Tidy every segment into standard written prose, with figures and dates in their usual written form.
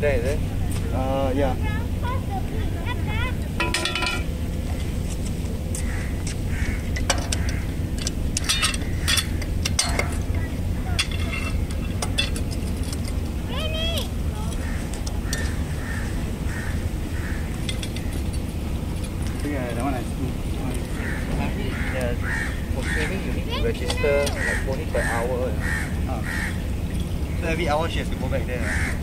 out there, is it? Yeah. Register like only per hour. So every hour she has to go back there.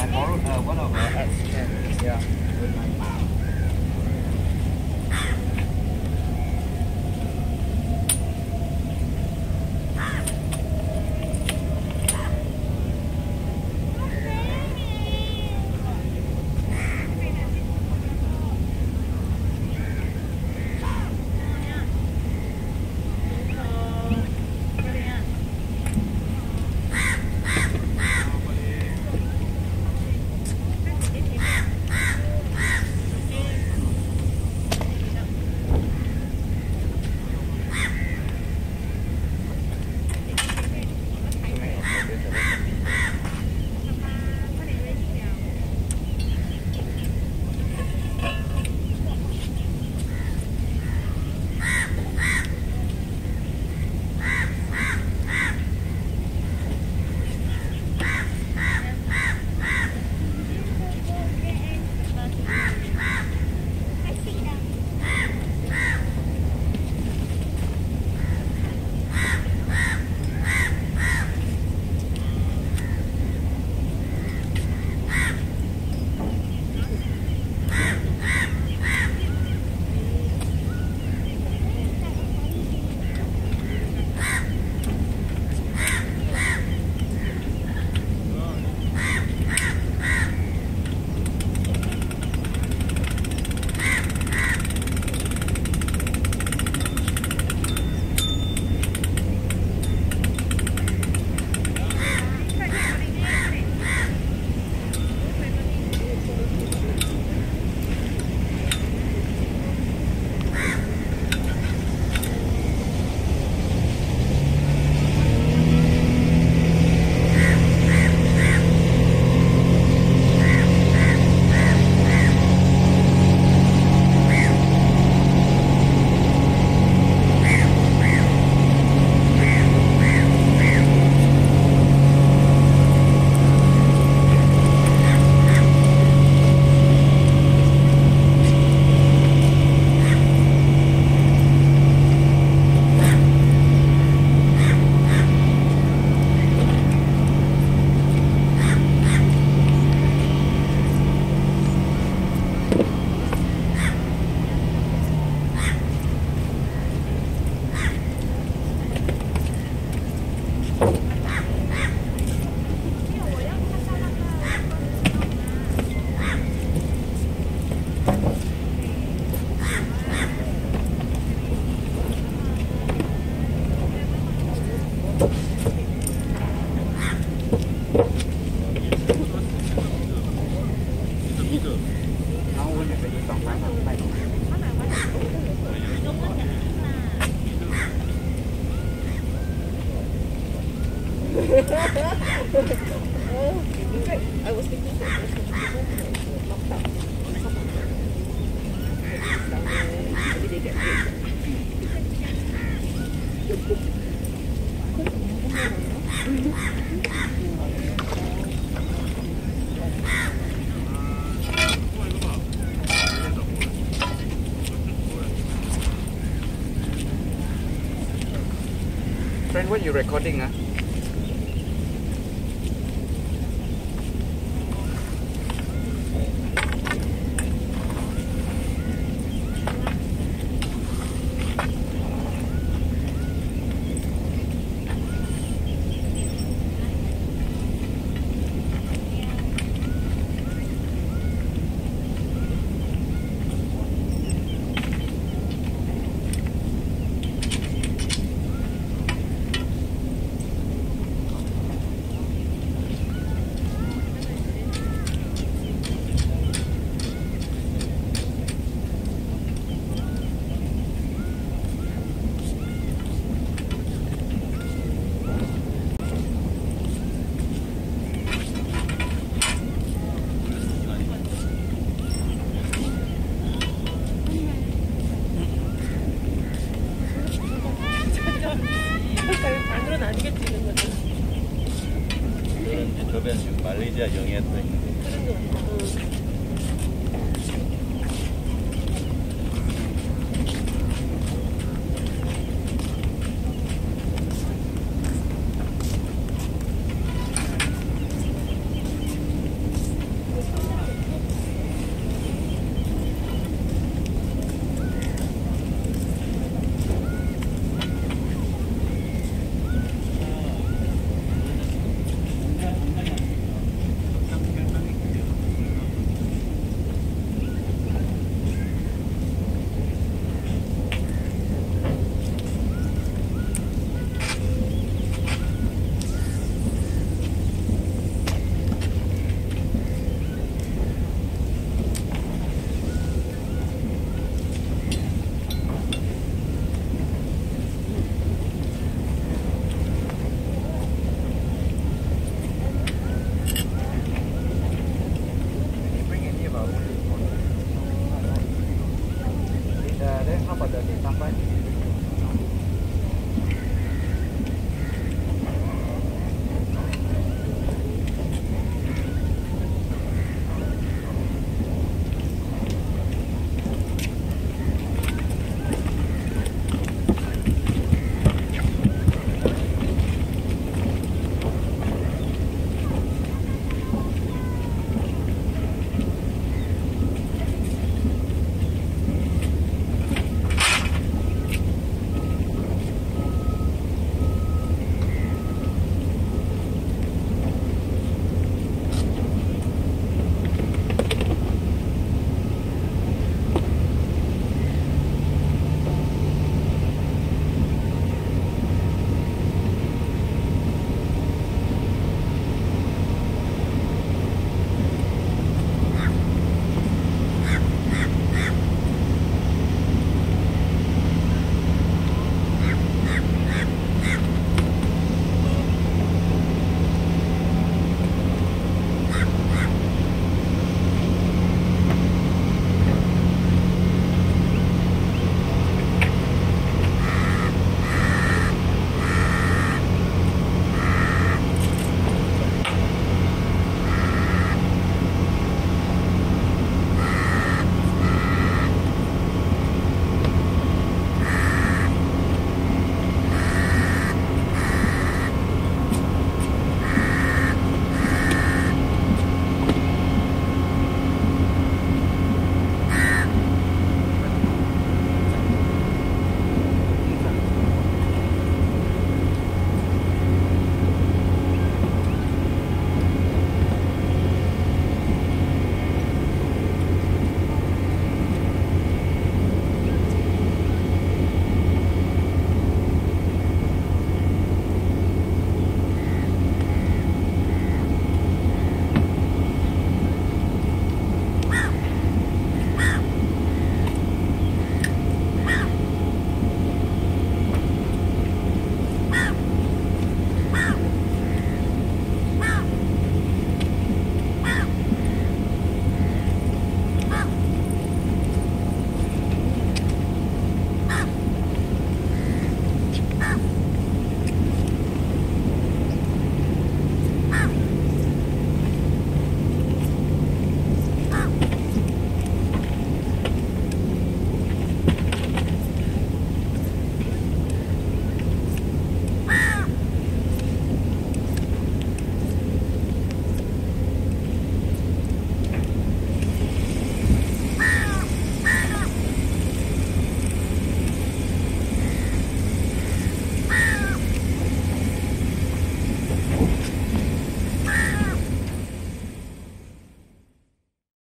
I borrowed one of her ads. Yeah. I was thinking that was locked up. Maybe they get paid. Friend, what are you recording?